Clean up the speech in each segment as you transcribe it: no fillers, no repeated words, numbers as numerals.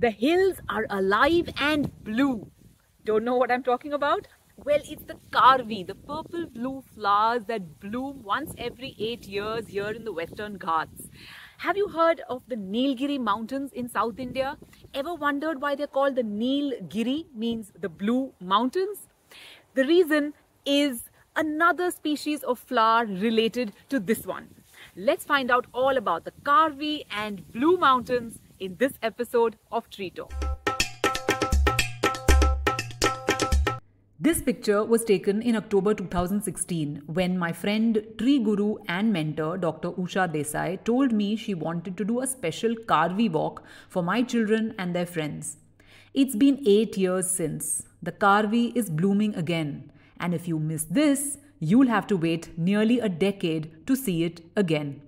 The hills are alive and blue. Don't know what I'm talking about? Well, it's the karvi, the purple blue flowers that bloom once every 8 years here in the Western Ghats. Have you heard of the Nilgiri mountains in South India? Ever wondered why they're called the Nilgiri, means the blue mountains? The reason is another species of flower related to this one. Let's find out all about the karvi and blue mountains in this episode of Tree Talk. This picture was taken in October 2016 when my friend, tree guru and mentor Dr. Usha Desai told me she wanted to do a special karvi walk for my children and their friends. It's been 8 years since. The karvi is blooming again, and if you miss this, you'll have to wait nearly a decade to see it again.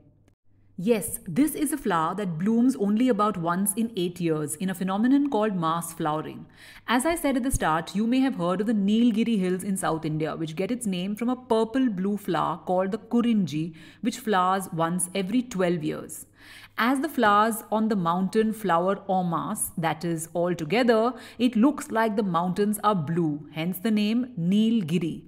Yes, this is a flower that blooms only about once in 8 years in a phenomenon called mass flowering. As I said at the start, you may have heard of the Nilgiri Hills in South India, which get its name from a purple-blue flower called the Kurinji, which flowers once every 12 years. As the flowers on the mountain flower en masse, that is, all together, it looks like the mountains are blue, hence the name Nilgiri.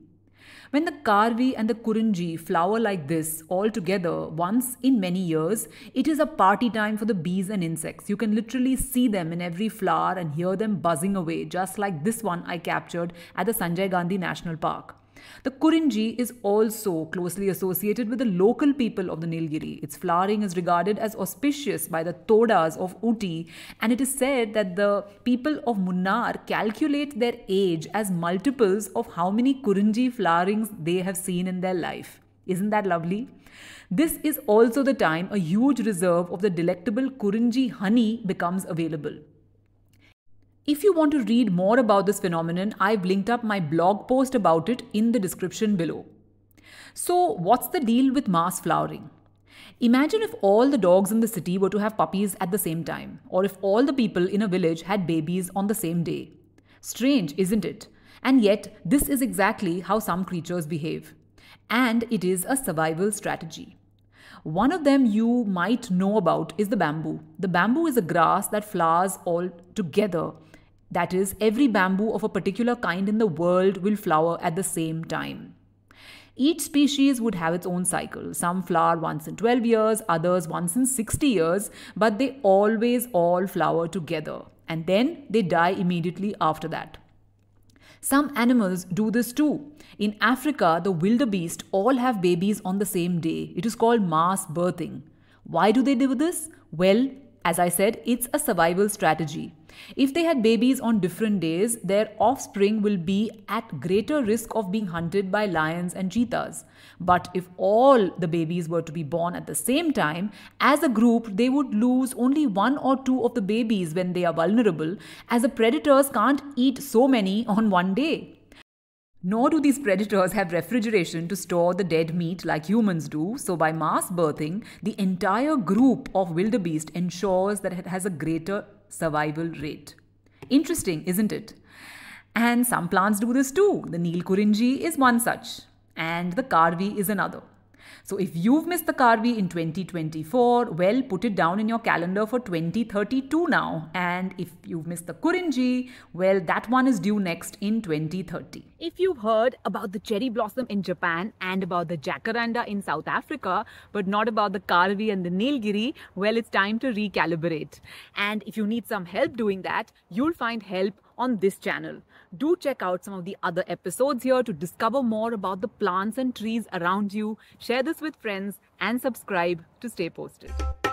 When the karvi and the kurinji flower like this all together once in many years, it is a party time for the bees and insects. You can literally see them in every flower and hear them buzzing away, just like this one I captured at the Sanjay Gandhi National Park. The Kurinji is also closely associated with the local people of the Nilgiri. Its flowering is regarded as auspicious by the Todas of Ooty, and it is said that the people of Munnar calculate their age as multiples of how many Kurinji flowerings they have seen in their life. Isn't that lovely? This is also the time a huge reserve of the delectable Kurinji honey becomes available. If you want to read more about this phenomenon, I've linked up my blog post about it in the description below. So, what's the deal with mass flowering? Imagine if all the dogs in the city were to have puppies at the same time, or if all the people in a village had babies on the same day. Strange, isn't it? And yet, this is exactly how some creatures behave. And it is a survival strategy. One of them you might know about is the bamboo. The bamboo is a grass that flowers all together. That is, every bamboo of a particular kind in the world will flower at the same time. Each species would have its own cycle. Some flower once in 12 years, others once in 60 years, but they always all flower together. And then they die immediately after that. Some animals do this too. In Africa, the wildebeest all have babies on the same day. It is called mass birthing. Why do they do this? Well, as I said, it's a survival strategy. If they had babies on different days, their offspring will be at greater risk of being hunted by lions and cheetahs. But if all the babies were to be born at the same time, as a group, they would lose only one or two of the babies when they are vulnerable, as the predators can't eat so many on one day. Nor do these predators have refrigeration to store the dead meat like humans do, so by mass birthing, the entire group of wildebeest ensures that it has a greater survival rate. Interesting, isn't it? And some plants do this too. The Neelakurinji is one such, and the karvi is another. So if you've missed the karvi in 2024, well, put it down in your calendar for 2032 now. And if you've missed the Kurinji, well, that one is due next in 2030. If you've heard about the cherry blossom in Japan and about the jacaranda in South Africa, but not about the karvi and the Nilgiri, well, it's time to recalibrate. And if you need some help doing that, you'll find help on this channel. Do check out some of the other episodes here to discover more about the plants and trees around you. Share this with friends and subscribe to stay posted.